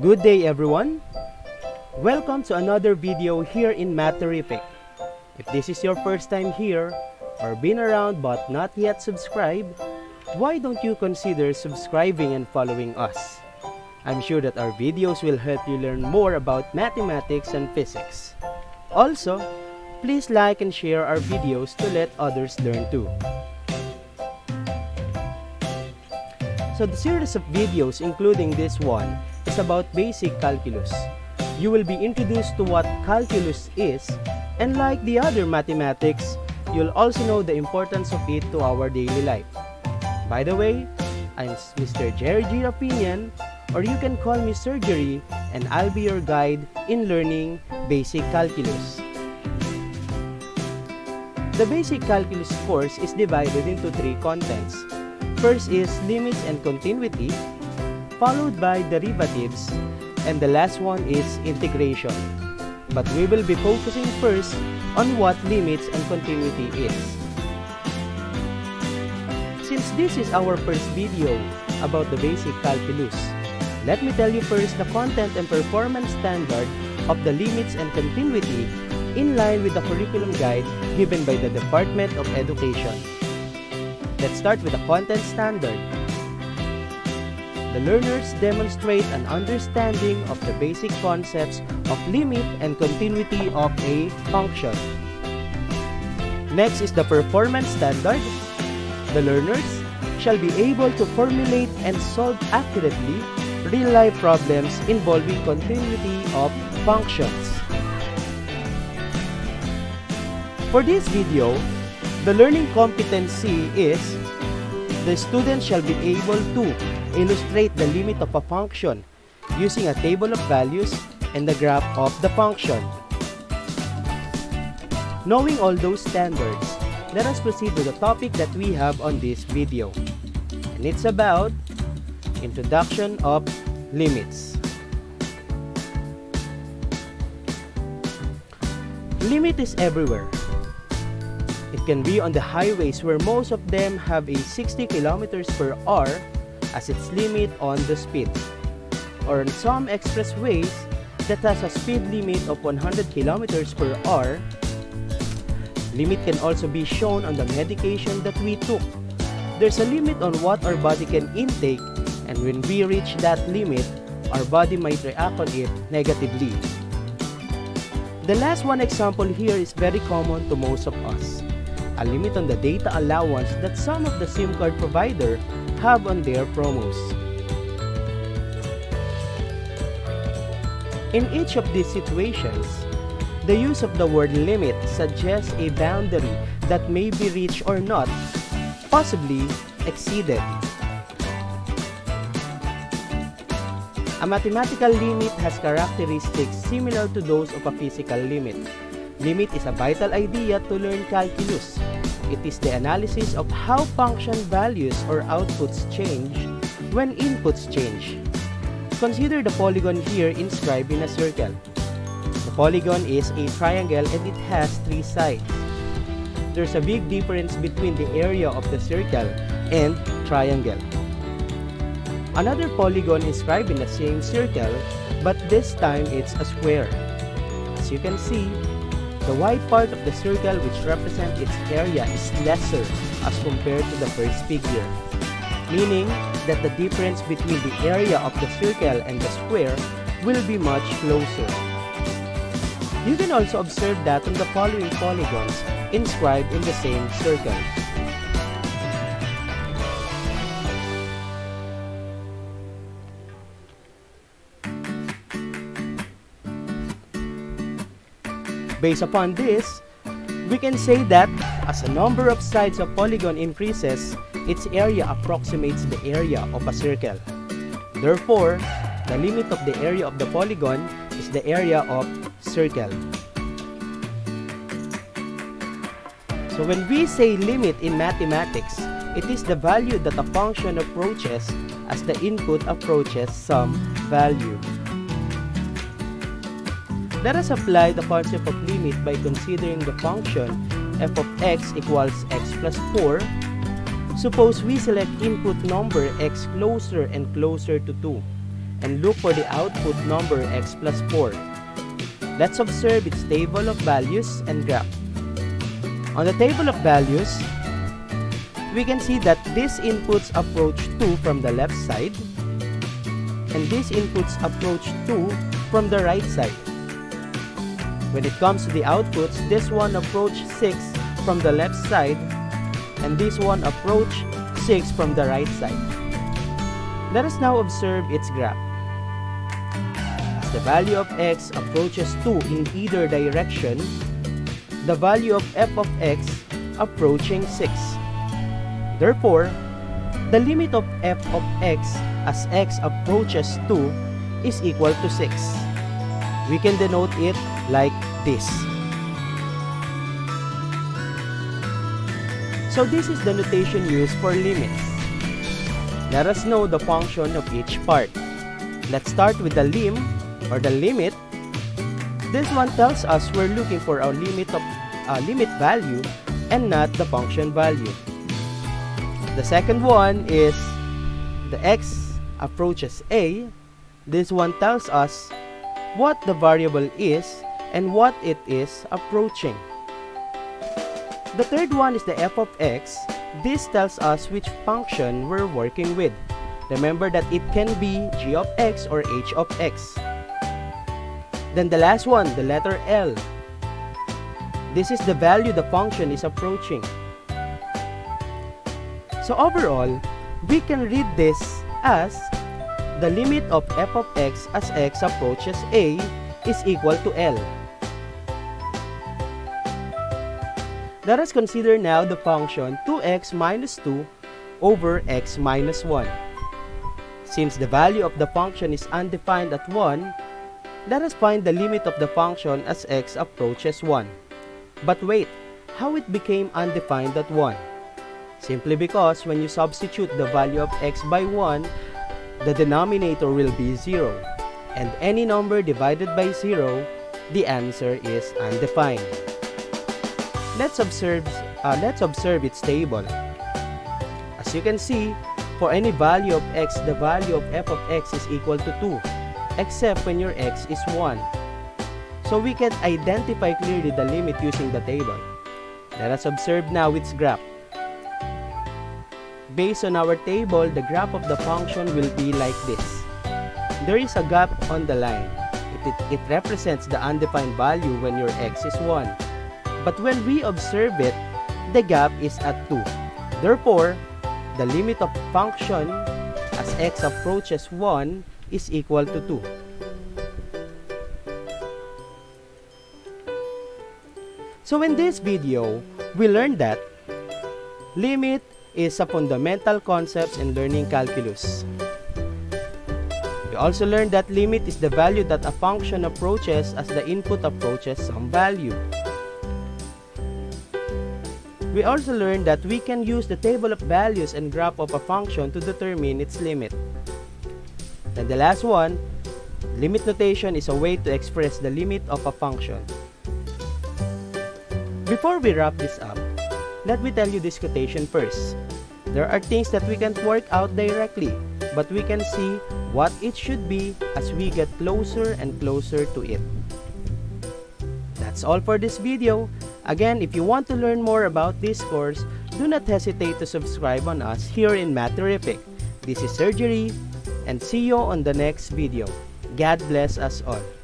Good day everyone! Welcome to another video here in MATHerrific. If this is your first time here, or been around but not yet subscribed, why don't you consider subscribing and following us? I'm sure that our videos will help you learn more about mathematics and physics. Also, please like and share our videos to let others learn too. So the series of videos, including this one, is about basic calculus. You will be introduced to what calculus is, and like the other mathematics, you'll also know the importance of it to our daily life. By the way, I'm Mr. Jerry G. Giropinian, or you can call me Sir Jerry, and I'll be your guide in learning basic calculus. The basic calculus course is divided into three contents. First is limits and continuity, followed by derivatives, and the last one is integration. But we will be focusing first on what limits and continuity is. Since this is our first video about the basic calculus, let me tell you first the content and performance standard of the limits and continuity in line with the curriculum guide given by the Department of Education. Let's start with the content standard. The learners demonstrate an understanding of the basic concepts of limit and continuity of a function. Next is the performance standard. The learners shall be able to formulate and solve accurately real-life problems involving continuity of functions. For this video, the learning competency is the student shall be able to illustrate the limit of a function using a table of values and the graph of the function. Knowing all those standards, let us proceed to the topic that we have on this video, and it's about introduction of limits. Limit is everywhere. It can be on the highways where most of them have a 60 km/h as its limit on the speed, or on some expressways that has a speed limit of 100 km/h. Limit can also be shown on the medication that we took. There's a limit on what our body can intake, and when we reach that limit, our body might react on it negatively. The last one example here is very common to most of us. A limit on the data allowance that some of the SIM card providers have on their promos. In each of these situations, the use of the word limit suggests a boundary that may be reached or not, possibly exceeded. A mathematical limit has characteristics similar to those of a physical limit. Limit is a vital idea to learn calculus. It is the analysis of how function values or outputs change when inputs change. Consider the polygon here inscribed in a circle. The polygon is a triangle and it has three sides. There's a big difference between the area of the circle and triangle. Another polygon inscribed in the same circle, but this time it's a square. As you can see, the white part of the circle, which represents its area, is lesser as compared to the first figure, meaning that the difference between the area of the circle and the square will be much closer. You can also observe that on the following polygons inscribed in the same circle. Based upon this, we can say that as the number of sides of polygon increases, its area approximates the area of a circle. Therefore, the limit of the area of the polygon is the area of circle. So when we say limit in mathematics, it is the value that a function approaches as the input approaches some value. Let us apply the concept of limit by considering the function f of x equals x plus 4. Suppose we select input number x closer and closer to 2, and look for the output number x plus 4. Let's observe its table of values and graph. On the table of values, we can see that these inputs approach 2 from the left side, and these inputs approach 2 from the right side. When it comes to the outputs, this one approached 6 from the left side, and this one approached 6 from the right side. Let us now observe its graph. As the value of x approaches 2 in either direction, the value of f of x approaching 6. Therefore, the limit of f of x as x approaches 2 is equal to 6. We can denote it like this. So this is the notation used for limits. Let us know the function of each part. Let's start with the lim, or the limit. This one tells us we're looking for our limit value and not the function value. The second one is the x approaches a. This one tells us what the variable is and what it is approaching. The third one is the f of x. This tells us which function we're working with. Remember that it can be g of x or h of x. Then the last one, the letter L. This is the value the function is approaching. So overall, we can read this as the limit of f of x as x approaches a is equal to L. Let us consider now the function 2x minus 2 over x minus 1. Since the value of the function is undefined at 1, let us find the limit of the function as x approaches 1. But wait, how it became undefined at 1? Simply because when you substitute the value of x by 1, the denominator will be 0. And any number divided by 0, the answer is undefined. Let's observe its table. As you can see, for any value of x, the value of f of x is equal to 2, except when your x is 1. So we can identify clearly the limit using the table. Let us observe now its graph. Based on our table, the graph of the function will be like this. There is a gap on the line. It represents the undefined value when your x is 1. But when we observe it, the gap is at 2. Therefore, the limit of function as x approaches 1 is equal to 2. So in this video, we learned that limit is a fundamental concept in learning calculus. We also learned that limit is the value that a function approaches as the input approaches some value. We also learned that we can use the table of values and graph of a function to determine its limit. And the last one, limit notation is a way to express the limit of a function. Before we wrap this up, let me tell you this quotation first. There are things that we can't work out directly, but we can see what it should be as we get closer and closer to it. That's all for this video. Again, if you want to learn more about this course, do not hesitate to subscribe on us here in MATHerrific. This is Jerry, and see you on the next video. God bless us all.